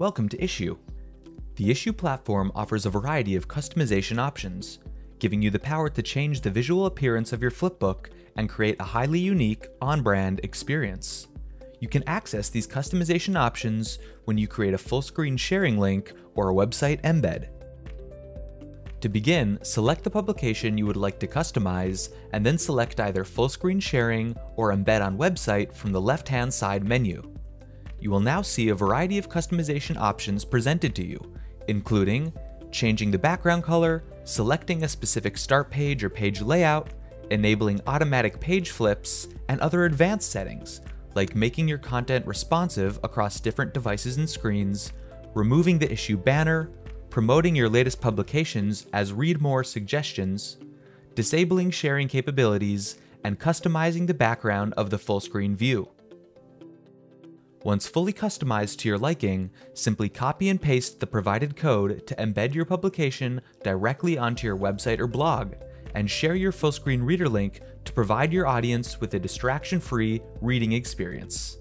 Welcome to Issuu. The Issuu platform offers a variety of customization options, giving you the power to change the visual appearance of your flipbook and create a highly unique, on-brand experience. You can access these customization options when you create a full-screen sharing link or a website embed. To begin, select the publication you would like to customize, and then select either full-screen sharing or embed on website from the left-hand side menu. You will now see a variety of customization options presented to you, including changing the background color, selecting a specific start page or page layout, enabling automatic page flips, and other advanced settings, like making your content responsive across different devices and screens, removing the Issuu banner, promoting your latest publications as read more suggestions, disabling sharing capabilities, and customizing the background of the full screen view. Once fully customized to your liking, simply copy and paste the provided code to embed your publication directly onto your website or blog, and share your full screen reader link to provide your audience with a distraction-free reading experience.